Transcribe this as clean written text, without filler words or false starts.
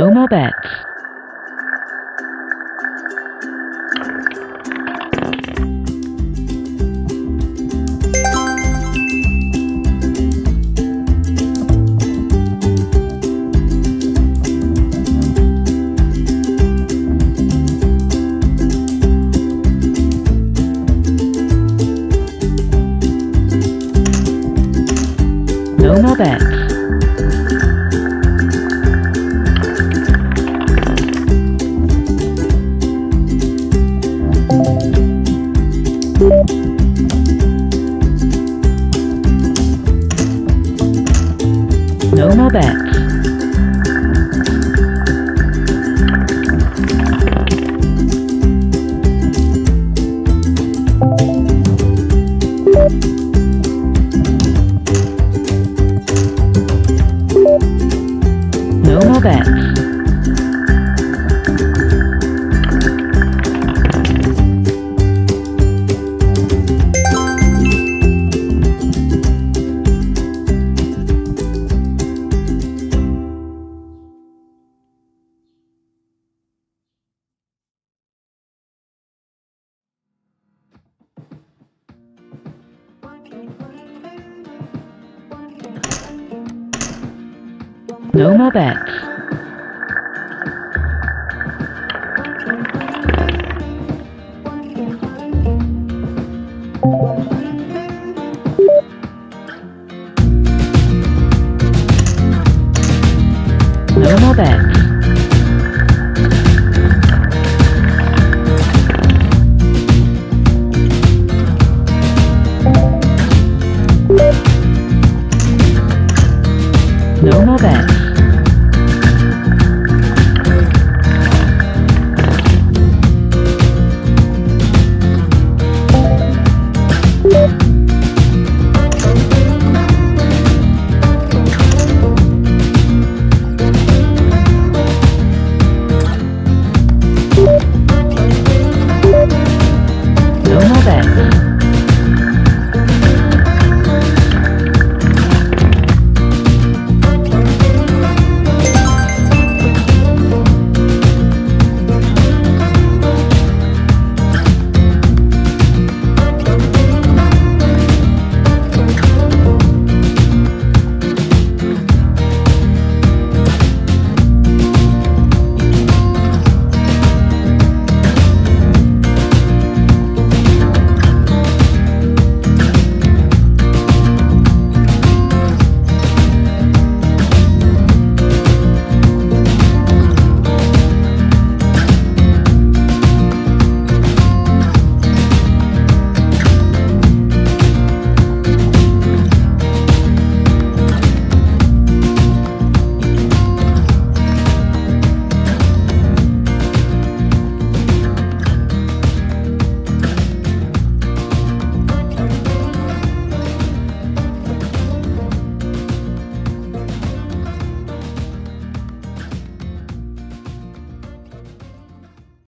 no more bets. No more bets. No more bets. No more bets. No more bets. No more bets. No more bets. No more bets.